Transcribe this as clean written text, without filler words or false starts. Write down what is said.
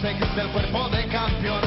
seguís del cuerpo de campeón.